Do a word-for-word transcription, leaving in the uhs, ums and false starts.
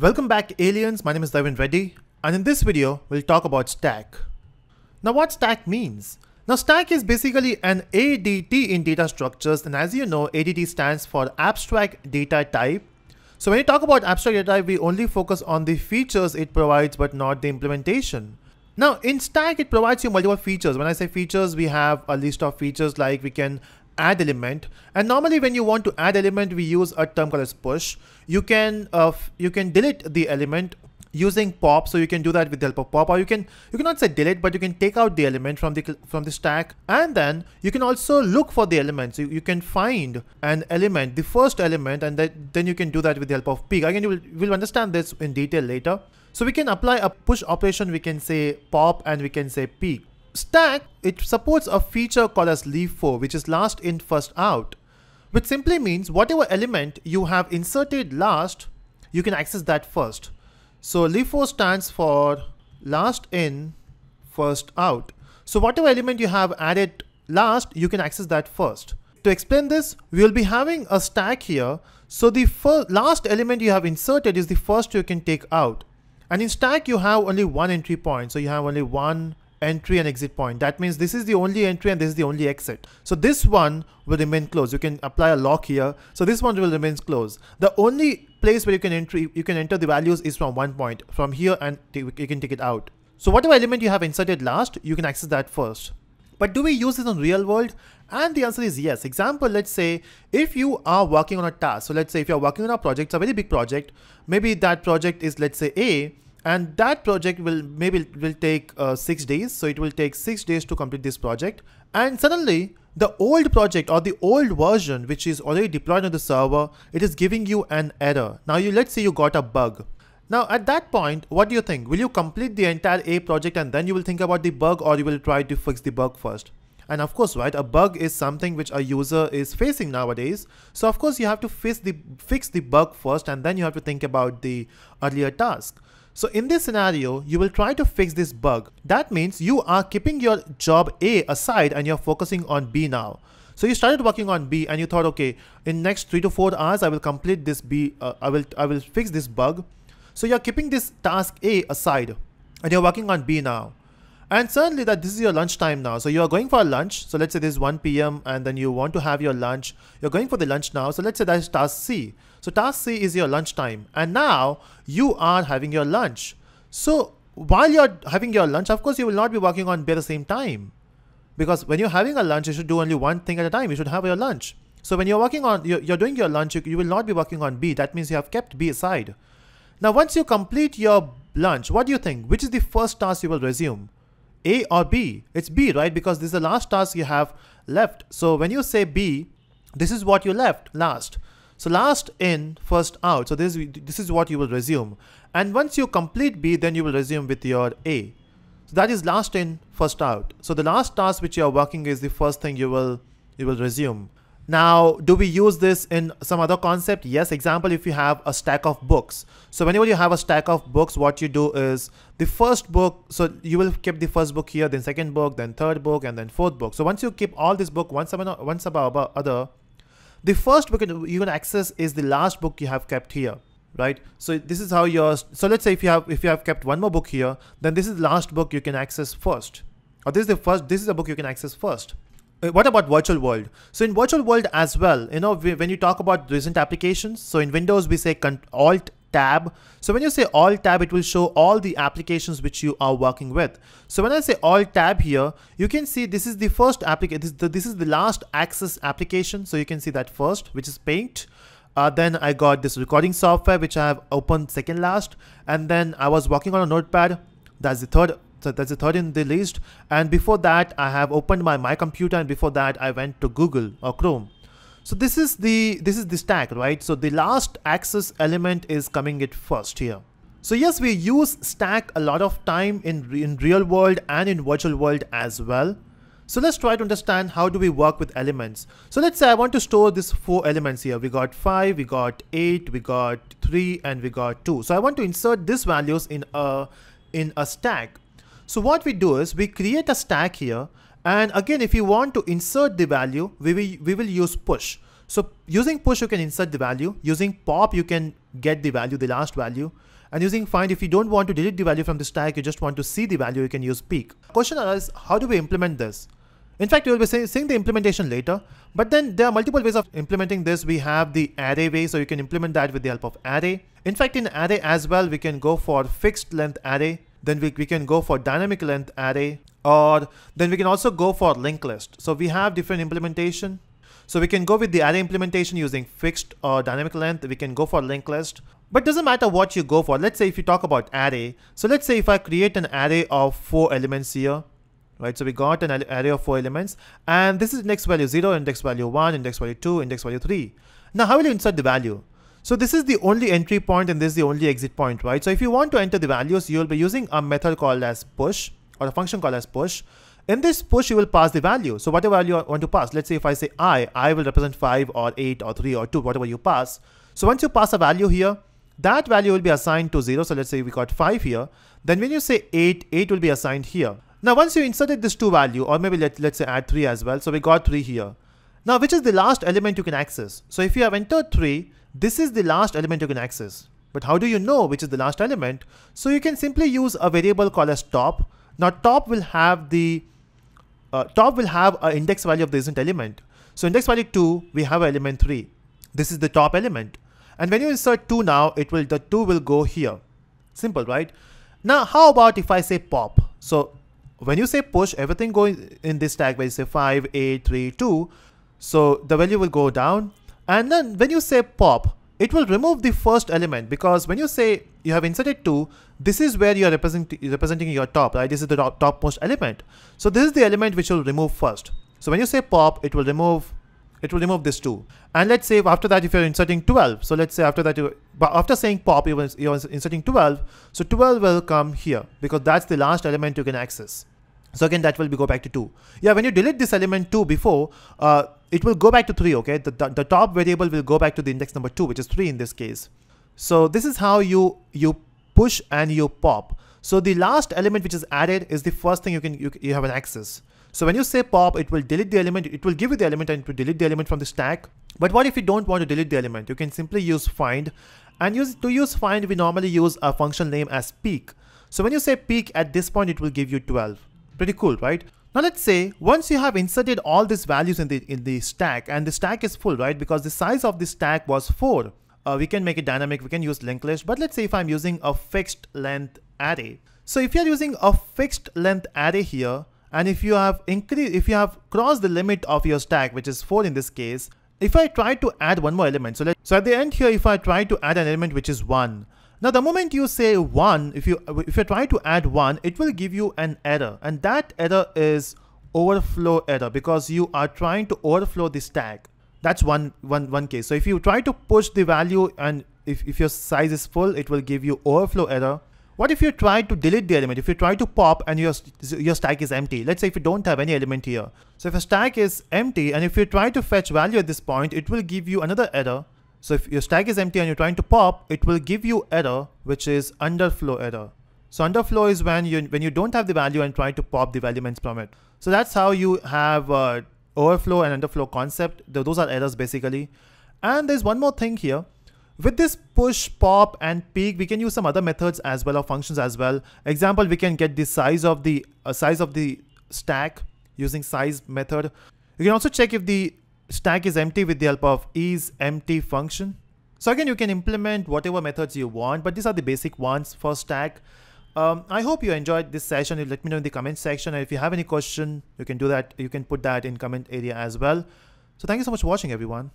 Welcome back aliens, my name is Navin Reddy and in this video we'll talk about stack. Now what stack means? Now stack is basically an A D T in data structures, and as you know A D T stands for abstract data type. So when you talk about abstract data type, we only focus on the features it provides but not the implementation. Now in stack it provides you multiple features. When I say features, we have a list of features, like we can add element, and normally when you want to add element we use a term called as push. You can uh, you can delete the element using pop, so you can do that with the help of pop, or you can you cannot say delete, but you can take out the element from the from the stack, and then you can also look for the element. So you, you can find an element, the first element, and that, then you can do that with the help of pick. Again, you will, will understand this in detail later. So we can apply a push operation, we can say pop, and we can say pick. Stack, it supports a feature called as LIFO, which is last in first out, which simply means whatever element you have inserted last, you can access that first. So LIFO stands for last in first out. So whatever element you have added last, you can access that first. To explain this, we will be having a stack here. So the first, last element you have inserted is the first you can take out, and in stack you have only one entry point. So you have only one entry and exit point. That means this is the only entry and this is the only exit. So this one will remain closed. You can apply a lock here. So this one will remain closed. The only place where you can entry you can enter the values is from one point, from here, and you can take it out. So whatever element you have inserted last, you can access that first. But do we use this in real world? And the answer is yes. Example, let's say if you are working on a task. So let's say if you're working on a project, it's a very big project. Maybe that project is, let's say, A. And that project will maybe will take uh, six days. So it will take six days to complete this project. And suddenly the old project or the old version, which is already deployed on the server, it is giving you an error. Now you let's say you got a bug. Now at that point, what do you think? Will you complete the entire A project and then you will think about the bug, or you will try to fix the bug first? And of course, right, a bug is something which a user is facing nowadays. So of course you have to fix the fix the bug first, and then you have to think about the earlier task. So in this scenario, you will try to fix this bug. That means you are keeping your job A aside and you're focusing on B now. So you started working on B and you thought, okay, in next three to four hours, I will complete this B, uh, I will, I will fix this bug. So you're keeping this task A aside and you're working on B now. And suddenly that this is your lunch time now. So you are going for lunch. So let's say this is one P M and then you want to have your lunch. You're going for the lunch now. So let's say that is task C. So task C is your lunch time. And now you are having your lunch. So while you're having your lunch, of course, you will not be working on B at the same time, because when you're having a lunch, you should do only one thing at a time. You should have your lunch. So when you're working on, you're, you're doing your lunch, you, you will not be working on B. That means you have kept B aside. Now, once you complete your lunch, what do you think? Which is the first task you will resume? A or B? It's B, right? Because this is the last task you have left. So when you say B, this is what you left last. So last in, first out. So this, this is what you will resume. And once you complete B, then you will resume with your A. So that is last in, first out. So the last task which you are working is the first thing you will, you will resume. Now, do we use this in some other concept? Yes. Example, if you have a stack of books. So whenever you have a stack of books, what you do is the first book. So you will keep the first book here, then second book, then third book, and then fourth book. So once you keep all this book, once about, once about other, the first book you can access is the last book you have kept here, right? So this is how your, so let's say if you have, if you have kept one more book here, then this is the last book you can access first, or this is the first, this is the book you can access first. What about virtual world? So in virtual world as well, you know, we, when you talk about recent applications, so in Windows, we say Alt Tab. So when you say Alt Tab, it will show all the applications which you are working with. So when I say Alt Tab here, you can see this is the first application. This, this is the last access application. So you can see that first, which is Paint. Uh, then I got this recording software, which I have opened second last. And then I was working on a notepad. That's the third. So that's the third in the list. And before that, I have opened my, my computer. And before that, I went to Google or Chrome. So this is the this is the stack, right? So the last access element is coming it first here. So yes, we use stack a lot of time in, in real world and in virtual world as well. So let's try to understand how do we work with elements. So let's say I want to store these four elements here. We got five, we got eight, we got three, and we got two. So I want to insert these values in a, in a stack. So what we do is we create a stack here, and again if you want to insert the value, we will, we will use push. So using push, you can insert the value. Using pop, you can get the value, the last value. And using find, if you don't want to delete the value from the stack, you just want to see the value, you can use peek. Question arises, how do we implement this? In fact, we will be seeing the implementation later, but then there are multiple ways of implementing this. We have the array way, so you can implement that with the help of array. In fact, in array as well, we can go for fixed length array, then we, we can go for dynamic length array, or then we can also go for linked list. So we have different implementation. So we can go with the array implementation using fixed or dynamic length. We can go for linked list, but doesn't matter what you go for. Let's say if you talk about array. So let's say if I create an array of four elements here, right? So we got an array of four elements, and this is index value zero, index value one, index value two, index value three. Now, how will you insert the value? So this is the only entry point and this is the only exit point, right? So if you want to enter the values, you'll be using a method called as push or a function called as push. In this push, you will pass the value. So whatever value you want to pass, let's say if I say I, I will represent five or eight or three or two, whatever you pass. So once you pass a value here, that value will be assigned to zero. So let's say we got five here. Then when you say eight, eight will be assigned here. Now, once you inserted this two value, or maybe let, let's say add three as well. So we got three here. Now, which is the last element you can access? So if you have entered three, this is the last element you can access. But how do you know which is the last element? So you can simply use a variable called as top. Now, top will have the Uh, top will have an index value of the recent element. So index value two, we have element three. This is the top element. And when you insert two now, it will the two will go here. Simple, right? Now, how about if I say pop? So when you say push, everything goes in this tag where you say five, eight, three, two. So the value will go down. And then when you say pop, it will remove the first element, because when you say you have inserted two, this is where you are represent representing your top, right? This is the top, topmost element. So this is the element which will remove first. So when you say pop, it will remove, it will remove this two. And let's say after that, if you're inserting twelve, so let's say after that, you, but after saying pop, you were, you're inserting twelve. So twelve will come here because that's the last element you can access. So again, that will be go back to two. Yeah, when you delete this element two before, uh, it will go back to three, okay? The, the, the top variable will go back to the index number two, which is three in this case. So this is how you, you push and you pop. So the last element which is added is the first thing you can you, you have an access. So when you say pop, it will delete the element, it will give you the element and it will delete the element from the stack. But what if you don't want to delete the element? You can simply use find. And use to use find, we normally use a function name as peek. So when you say peek, at this point, it will give you twelve. Pretty cool, right? Now let's say once you have inserted all these values in the in the stack, and the stack is full, right? Because the size of the stack was four. Uh, we can make it dynamic, we can use linked list, but let's say if I'm using a fixed length array. So if you're using a fixed length array here, and if you have increased, if you have crossed the limit of your stack, which is four in this case, if I try to add one more element, so let's, so at the end here, if I try to add an element which is one. Now, the moment you say one, if you if you try to add one, it will give you an error. And that error is overflow error, because you are trying to overflow the stack. That's one, one, one case. So if you try to push the value and if, if your size is full, it will give you overflow error. What if you try to delete the element? If you try to pop and your, your stack is empty, let's say if you don't have any element here. So if a stack is empty and if you try to fetch value at this point, it will give you another error. So if your stack is empty and you're trying to pop, it will give you error, which is underflow error. So underflow is when you when you don't have the value and try to pop the value elements from it. So that's how you have uh, overflow and underflow concept. Those are errors basically. And there's one more thing here. With this push, pop, and peek, we can use some other methods as well or functions as well. Example, we can get the size of the uh, size of the stack using size method. You can also check if the stack is empty with the help of isEmpty function. So again, you can implement whatever methods you want, but these are the basic ones for stack. Um, I hope you enjoyed this session. You let me know in the comment section. And if you have any question, you can do that. You can put that in comment area as well. So thank you so much for watching, everyone.